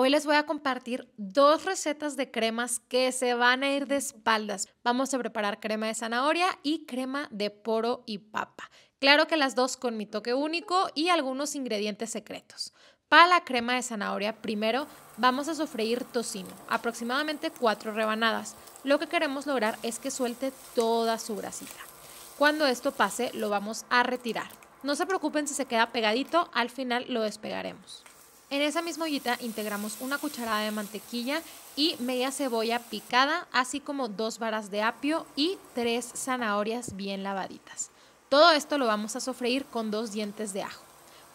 Hoy les voy a compartir dos recetas de cremas que se van a ir de espaldas. Vamos a preparar crema de zanahoria y crema de poro y papa. Claro que las dos con mi toque único y algunos ingredientes secretos. Para la crema de zanahoria, primero vamos a sofreír tocino, aproximadamente 4 rebanadas. Lo que queremos lograr es que suelte toda su grasita. Cuando esto pase, lo vamos a retirar. No se preocupen si se queda pegadito, al final lo despegaremos. En esa misma ollita integramos una cucharada de mantequilla y media cebolla picada, así como 2 varas de apio y 3 zanahorias bien lavaditas. Todo esto lo vamos a sofreír con 2 dientes de ajo.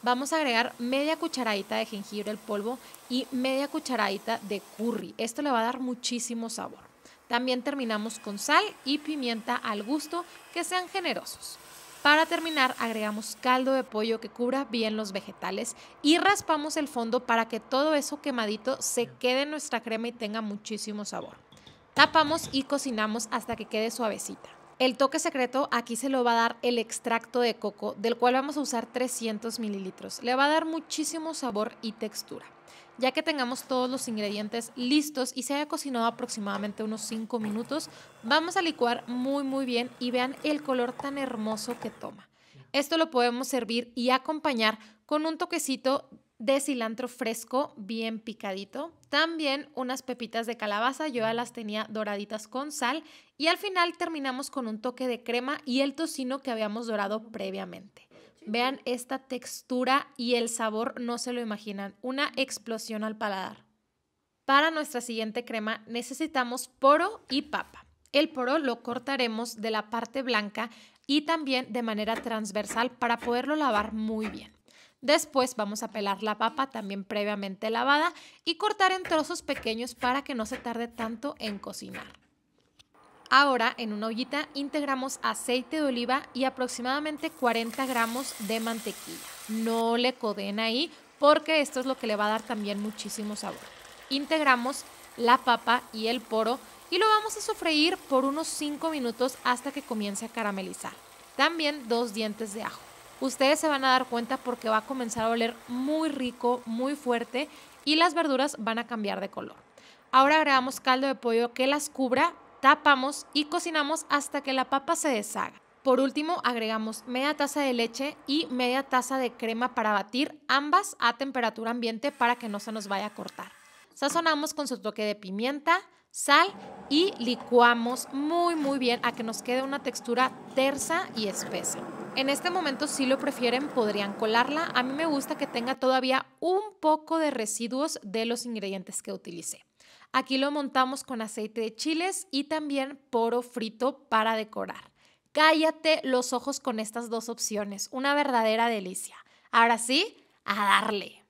Vamos a agregar media cucharadita de jengibre al polvo y media cucharadita de curry. Esto le va a dar muchísimo sabor. También terminamos con sal y pimienta al gusto, que sean generosos. Para terminar, agregamos caldo de pollo que cubra bien los vegetales y raspamos el fondo para que todo eso quemadito se quede en nuestra crema y tenga muchísimo sabor. Tapamos y cocinamos hasta que quede suavecita. El toque secreto aquí se lo va a dar el extracto de coco, del cual vamos a usar 300 mililitros. Le va a dar muchísimo sabor y textura. Ya que tengamos todos los ingredientes listos y se haya cocinado aproximadamente unos 5 minutos, vamos a licuar muy bien y vean el color tan hermoso que toma. Esto lo podemos servir y acompañar con un toquecito de cilantro fresco bien picadito. También unas pepitas de calabaza, yo ya las tenía doraditas con sal. Y al final terminamos con un toque de crema y el tocino que habíamos dorado previamente. Vean esta textura y el sabor, no se lo imaginan, una explosión al paladar. Para nuestra siguiente crema necesitamos poro y papa. El poro lo cortaremos de la parte blanca y también de manera transversal para poderlo lavar muy bien. Después vamos a pelar la papa, también previamente lavada, y cortar en trozos pequeños para que no se tarde tanto en cocinar. Ahora en una ollita integramos aceite de oliva y aproximadamente 40 gramos de mantequilla. No le codeen ahí porque esto es lo que le va a dar también muchísimo sabor. Integramos la papa y el poro y lo vamos a sofreír por unos 5 minutos hasta que comience a caramelizar. También 2 dientes de ajo. Ustedes se van a dar cuenta porque va a comenzar a oler muy rico, muy fuerte y las verduras van a cambiar de color. Ahora agregamos caldo de pollo que las cubra. Tapamos y cocinamos hasta que la papa se deshaga. Por último, agregamos media taza de leche y media taza de crema para batir, ambas a temperatura ambiente para que no se nos vaya a cortar. Sazonamos con su toque de pimienta, sal y licuamos muy bien a que nos quede una textura tersa y espesa. En este momento, si lo prefieren, podrían colarla. A mí me gusta que tenga todavía un poco de residuos de los ingredientes que utilicé. Aquí lo montamos con aceite de chiles y también poro frito para decorar. Cállate los ojos con estas dos opciones, una verdadera delicia. Ahora sí, a darle.